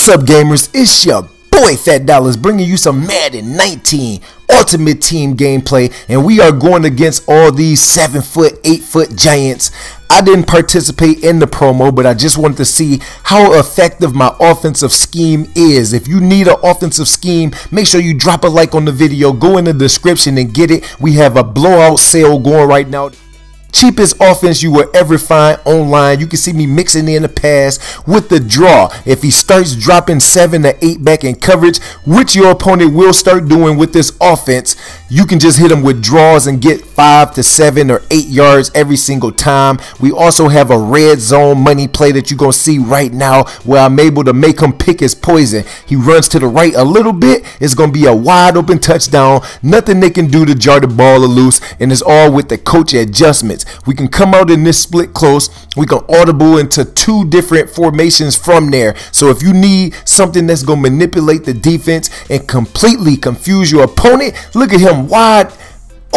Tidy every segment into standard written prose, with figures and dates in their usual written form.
What's up, gamers? It's your boy Phat Dollaz bringing you some Madden 19 Ultimate Team gameplay, and we are going against all these 7-foot, 8-foot giants. I didn't participate in the promo, but I just wanted to see how effective my offensive scheme is. If you need an offensive scheme, make sure you drop a like on the video, go in the description and get it. We have a blowout sale going right now. Cheapest offense you will ever find online. You can see me mixing in the pass with the draw. If he starts dropping 7 to 8 back in coverage, which your opponent will start doing with this offense, you can just hit him with draws and get 5 to 7 or 8 yards every single time. We also have a red zone money play that you're going to see right now where I'm able to make him pick his poison. He runs to the right a little bit. It's going to be a wide open touchdown. Nothing they can do to jar the ball loose, and it's all with the coach adjustments. We can come out in this split close. We can audible into 2 different formations from there. So if you need something that's going to manipulate the defense and completely confuse your opponent, look at him wide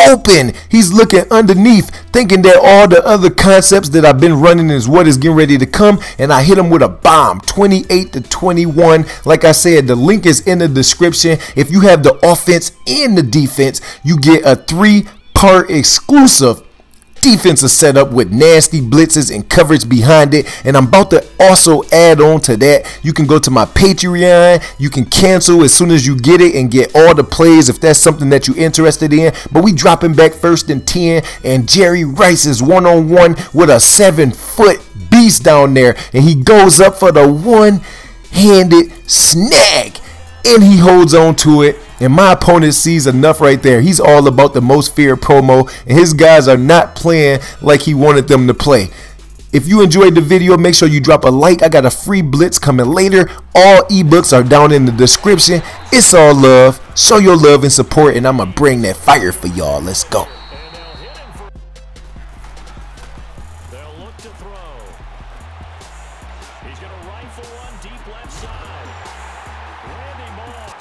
open. He's looking underneath, thinking that all the other concepts that I've been running is what is getting ready to come, and I hit him with a bomb. 28 to 21. Like I said, the link is in the description. If you have the offense and the defense, you get a 3-part exclusive defense is set up with nasty blitzes and coverage behind it, and I'm about to also add on to that. You can go to my Patreon. You can cancel as soon as you get it and get all the plays if that's something that you're interested in. But we dropping back 1st and 10, and Jerry Rice is one-on-one with a 7-foot beast down there, and he goes up for the one-handed snag, and he holds on to it. And my opponent sees enough right there. He's all about the Most Feared promo, and his guys are not playing like he wanted them to play. If you enjoyed the video, make sure you drop a like. I got a free blitz coming later. All ebooks are down in the description. It's all love. Show your love and support, and I'm going to bring that fire for y'all. Let's go. They'll look to throw. He's going to rifle one deep left side. Randy Moore